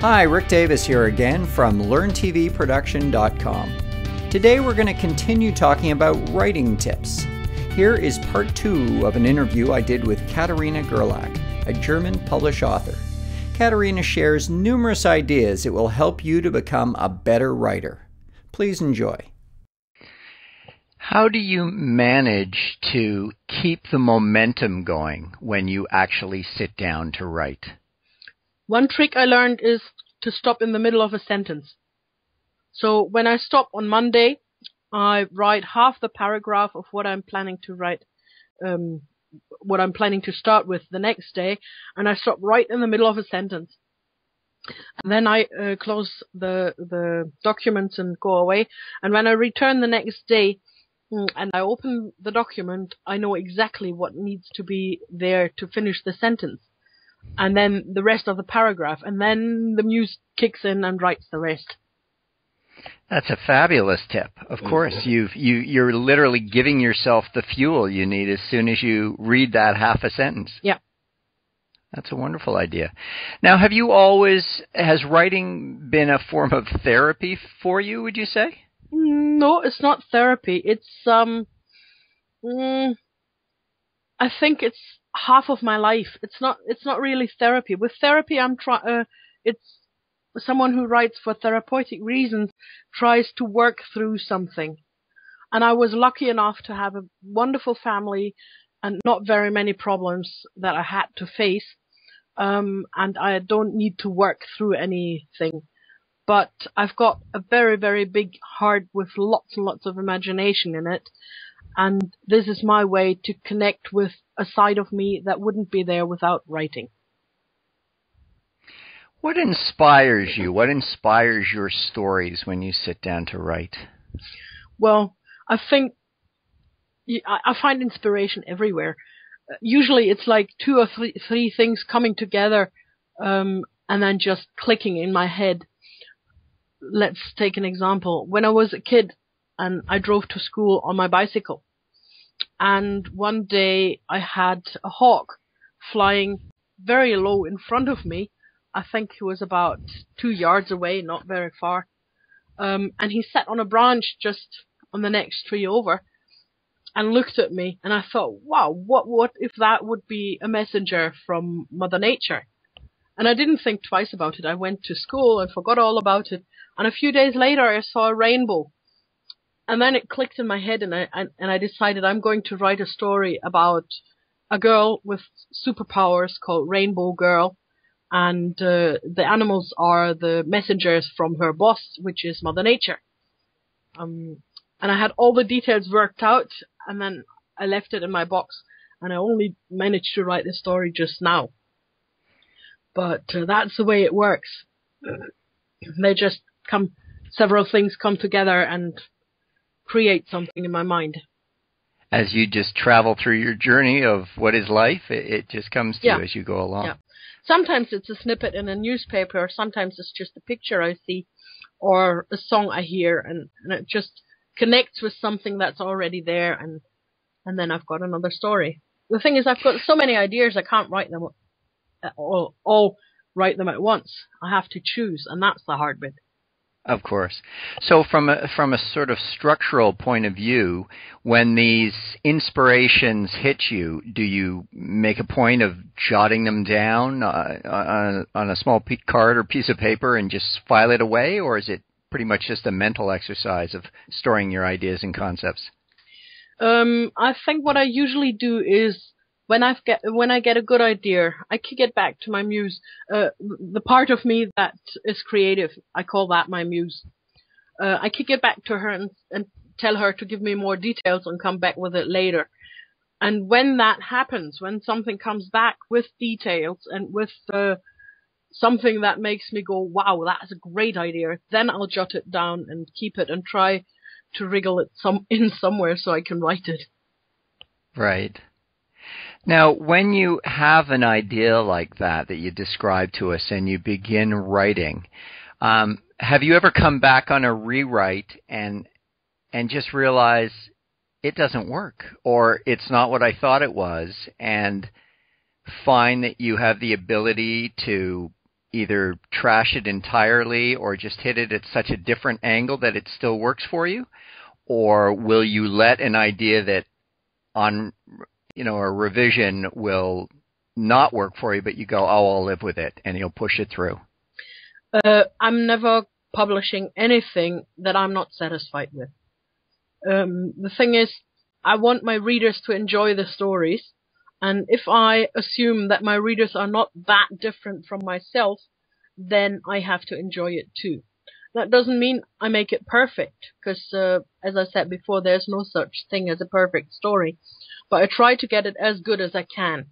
Hi, Rick Davis here again from LearnTVProduction.com. Today we're going to continue talking about writing tips. Here is part 2 of an interview I did with Katharina Gerlach, a German published author. Katharina shares numerous ideas that will help you to become a better writer. Please enjoy. How do you manage to keep the momentum going when you actually sit down to write? One trick I learned is to stop in the middle of a sentence. So when I stop on Monday, I write half the paragraph of what I'm planning to write, what I'm planning to start with the next day, and I stop right in the middle of a sentence. And then I close the documents and go away. And when I return the next day and I open the document, I know exactly what needs to be there to finish the sentence, and then the rest of the paragraph, and then the muse kicks in and writes the rest. That's a fabulous tip. Of course, you're literally giving yourself the fuel you need as soon as you read that half a sentence. Yeah. That's a wonderful idea. Now, has writing been a form of therapy for you, would you say? No, it's not therapy. It's, I think it's half of my life. It's not really therapy. With therapy, it's someone who writes for therapeutic reasons tries to work through something. And I was lucky enough to have a wonderful family and not very many problems that I had to face. And I don't need to work through anything. But I've got a very, very big heart with lots and lots of imagination in it. And this is my way to connect with a side of me that wouldn't be there without writing. What inspires you? What inspires your stories when you sit down to write? Well, I think I find inspiration everywhere. Usually it's like two or three things coming together and then just clicking in my head. Let's take an example. When I was a kid, and I drove to school on my bicycle, and one day I had a hawk flying very low in front of me. I think he was about 2 yards away, not very far. And he sat on a branch just on the next tree over and looked at me, and I thought, wow, what if that would be a messenger from Mother Nature? And I didn't think twice about it. I went to school and forgot all about it. And a few days later, I saw a rainbow. And then it clicked in my head, and I decided I'm going to write a story about a girl with superpowers called Rainbow Girl. And the animals are the messengers from her boss, which is Mother Nature. And I had all the details worked out, and then I left it in my box. And I only managed to write this story just now. But that's the way it works. They just come, several things come together and create something in my mind. As you just travel through your journey of what is life, it just comes to you as you go along. Yeah. Sometimes it's a snippet in a newspaper, or sometimes it's just a picture I see or a song I hear, and it just connects with something that's already there, and then I've got another story. The thing is, I've got so many ideas I can't write them all write them at once. I have to choose, and that's the hard bit. Of course. So from a sort of structural point of view, when these inspirations hit you, do you make a point of jotting them down on a small card or piece of paper and just file it away, or is it pretty much just a mental exercise of storing your ideas and concepts? I think what I usually do is, when I get a good idea, I kick it back to my muse, the part of me that is creative. I call that my muse. I kick it back to her and tell her to give me more details and come back with it later. And when that happens, when something comes back with details and with something that makes me go, wow, that's a great idea, then I'll jot it down and keep it and try to wriggle it in somewhere so I can write it. Right. Now, when you have an idea like that you describe to us and you begin writing, have you ever come back on a rewrite and just realize it doesn't work, or it's not what I thought it was, and find that you have the ability to either trash it entirely or just hit it at such a different angle that it still works for you? Or will you let an idea that on, you know, a revision will not work for you, but you go, oh, I'll live with it, and you'll push it through? I'm never publishing anything that I'm not satisfied with. The thing is, I want my readers to enjoy the stories, and if I assume that my readers are not that different from myself, then I have to enjoy it too. That doesn't mean I make it perfect, because as I said before, there's no such thing as a perfect story, but I try to get it as good as I can.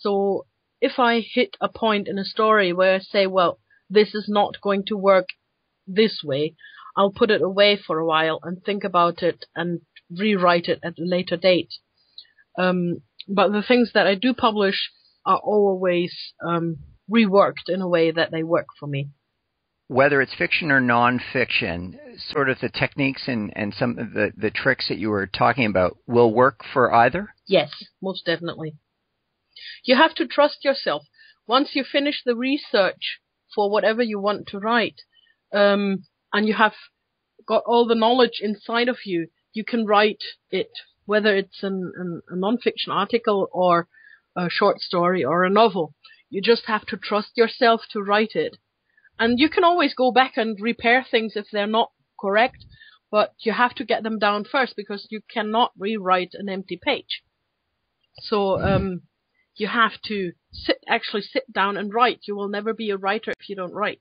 So if I hit a point in a story where I say, well, this is not going to work this way, I'll put it away for a while and think about it and rewrite it at a later date. But the things that I do publish are always reworked in a way that they work for me. Whether it's fiction or nonfiction, sort of the techniques and some of the tricks that you were talking about will work for either? Yes, most definitely. You have to trust yourself. Once you finish the research for whatever you want to write, and you have got all the knowledge inside of you, you can write it, whether it's a non-fiction article or a short story or a novel. You just have to trust yourself to write it. And you can always go back and repair things if they're not correct, but you have to get them down first, because you cannot rewrite an empty page. So you have to actually sit down and write. You will never be a writer if you don't write.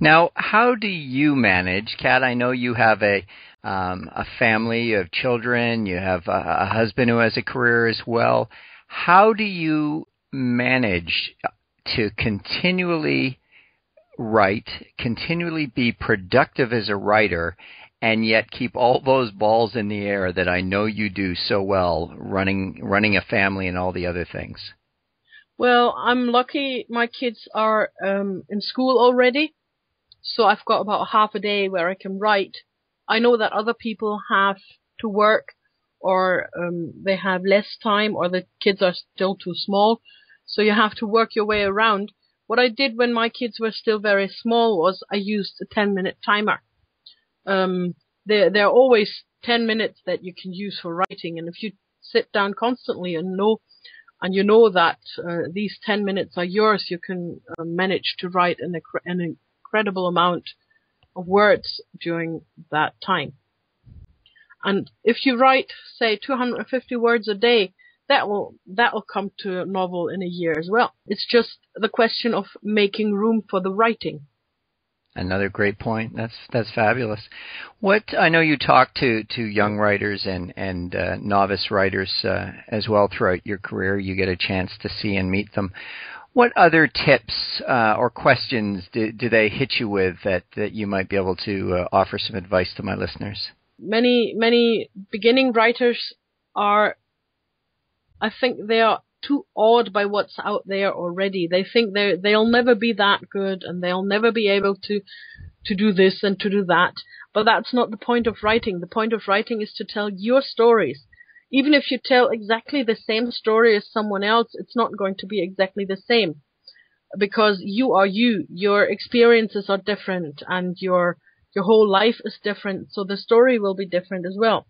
Now, how do you manage, Kat? I know you have a family, you have children, you have a husband who has a career as well. How do you manage to continually write, continually be productive as a writer, and yet keep all those balls in the air that I know you do so well, running a family and all the other things? Well, I'm lucky my kids are in school already, so I've got about half a day where I can write. I know that other people have to work, or they have less time, or the kids are still too small, so you have to work your way around. What I did when my kids were still very small was I used a 10-minute timer. There are always 10 minutes that you can use for writing, and if you sit down constantly and you know that these 10 minutes are yours, you can manage to write an incredible amount of words during that time. And if you write, say, 250 words a day, that will come to a novel in a year as well. It's just the question of making room for the writing. Another great point. That's fabulous. I know you talk to young writers and novice writers as well throughout your career. You get a chance to see and meet them. What other tips or questions do they hit you with that you might be able to offer some advice to my listeners? Many beginning writers are, I think, they are too awed by what's out there already. They think they'll never be that good, and they'll never be able to do this and to do that. But that's not the point of writing. The point of writing is to tell your stories. Even if you tell exactly the same story as someone else, it's not going to be exactly the same, because you are you. Your experiences are different, and your whole life is different, so the story will be different as well.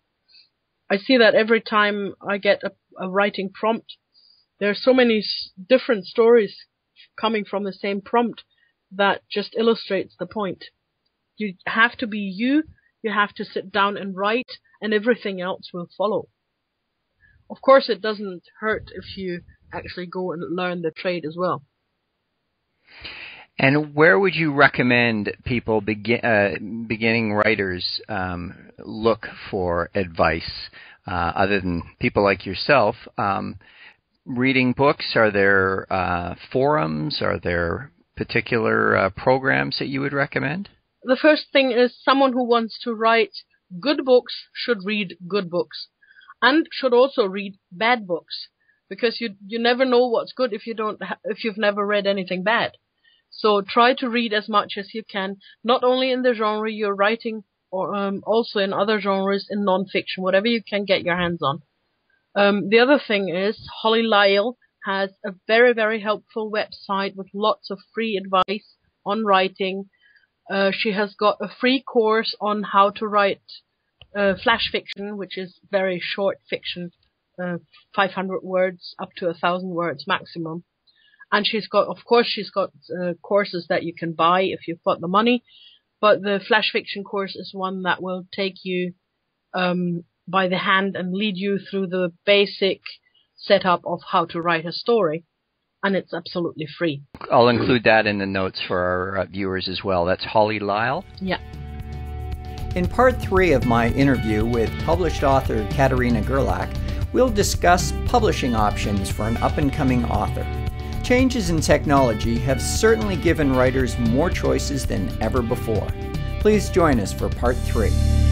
I see that every time I get a writing prompt, there are so many different stories coming from the same prompt that just illustrates the point. You have to be you. You have to sit down and write, and everything else will follow. Of course, it doesn't hurt if you actually go and learn the trade as well. And where would you recommend people, beginning writers, look for advice other than people like yourself? Reading books? Are there forums? Are there particular programs that you would recommend? The first thing is, someone who wants to write good books should read good books, and should also read bad books, because you never know what's good if you've never read anything bad. So try to read as much as you can, not only in the genre you're writing, or also in other genres, in non-fiction, whatever you can get your hands on. The other thing is, Holly Lisle has a very, very helpful website with lots of free advice on writing. She has got a free course on how to write flash fiction, which is very short fiction, 500 words up to 1,000 words maximum. And she's got, of course, she's got courses that you can buy if you've got the money. But the flash fiction course is one that will take you by the hand and lead you through the basic setup of how to write a story. And it's absolutely free. I'll include that in the notes for our viewers as well. That's Holly Lisle. Yeah. In part 3 of my interview with published author Katharina Gerlach, we'll discuss publishing options for an up-and-coming author. Changes in technology have certainly given writers more choices than ever before. Please join us for part 3.